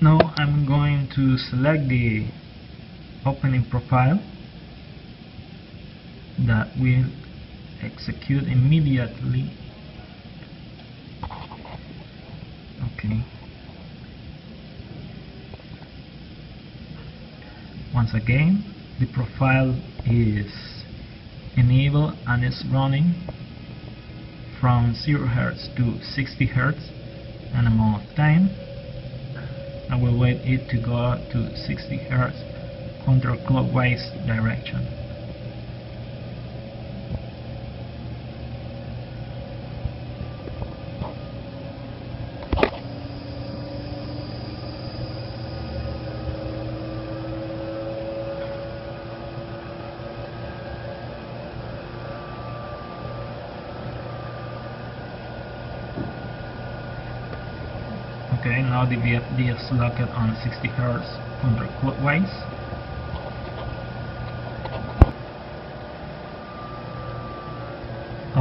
Now I'm going to select the opening profile that will execute immediately. Okay. Once again, the profile is enabled and is running from 0 Hz to 60 Hz an amount of time. I will wait it to go up to 60 Hz counterclockwise direction. Okay, now the VFD is locked on 60 Hz counterclockwise.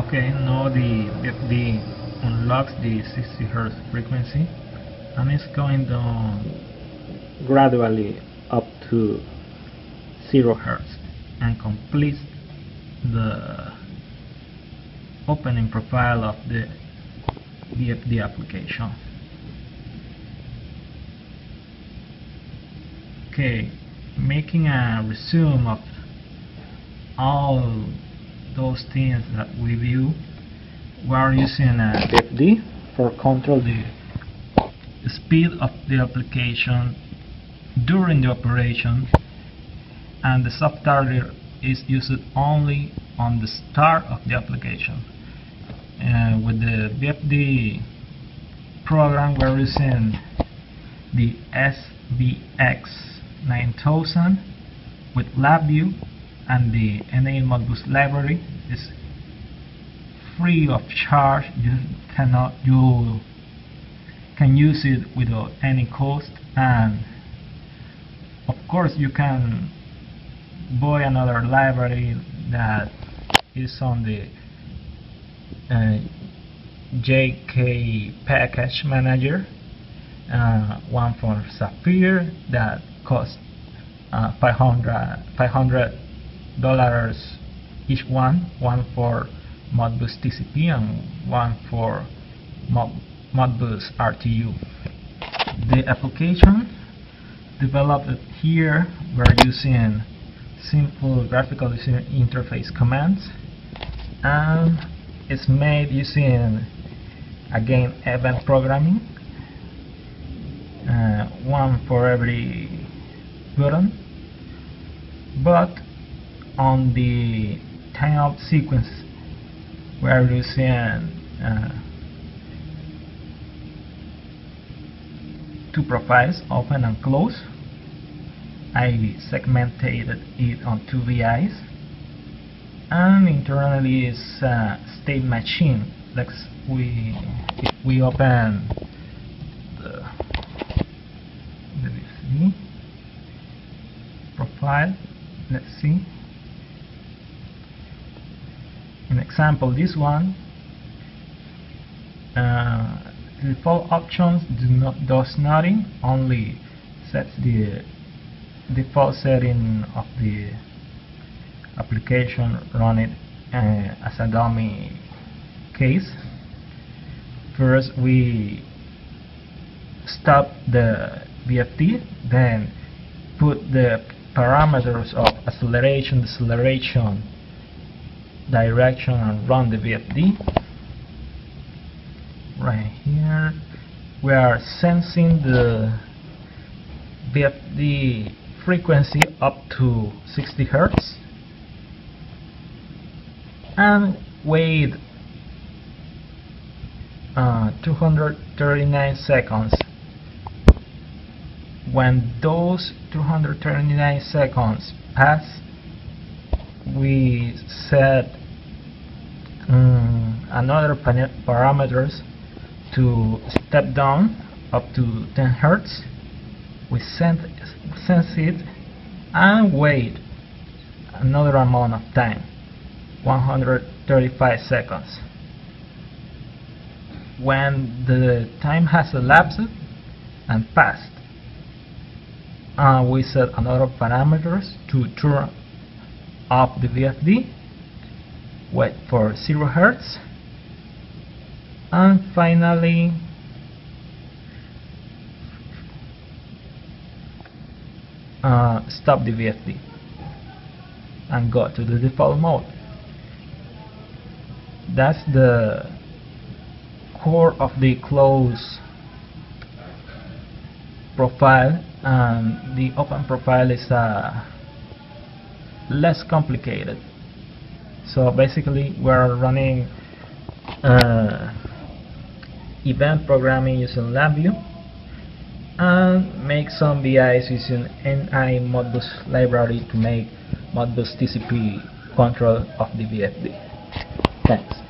Okay, now the VFD unlocks the 60 Hz frequency and it's going down gradually up to 0 Hz and completes the opening profile of the VFD application. Okay, making a resume of all those things that we view, we are using a VFD for control the speed of the application during the operation, and the subtarget is used only on the start of the application. With the VFD program, we are using the SVX9000 with LabVIEW, and the NI Modbus library is free of charge. You can use it without any cost, and of course you can buy another library that is on the JK package manager, one for Sapphire that costs $500 each, one for Modbus TCP and one for Modbus RTU. The application developed here, we're using simple graphical user interface commands, and it's made using again event programming, one for every button, but on the timeout sequence we are using two profiles, open and close. I segmented it on two VIs, and internally is a state machine. If we open the profile, let's see an example. This one, default options does nothing, only sets the default setting of the application, run it as a dummy case. First we stop the VFD, then put the parameters of acceleration, deceleration, direction, and run the VFD. Right here we are sensing the VFD frequency up to 60 Hz, and wait 239 seconds. When those 239 seconds pass, we set another parameters to step down up to 10 Hz. We sense it and wait another amount of time, 135 seconds. When the time has elapsed and passed, and we set another parameters to turn up the VFD, wait for 0 Hz, and finally stop the VFD and go to the default mode. That's the core of the close profile, and the open profile is less complicated. So basically we are running event programming using LabVIEW and make some VIs using NI Modbus library to make Modbus TCP control of the VFD. Thanks.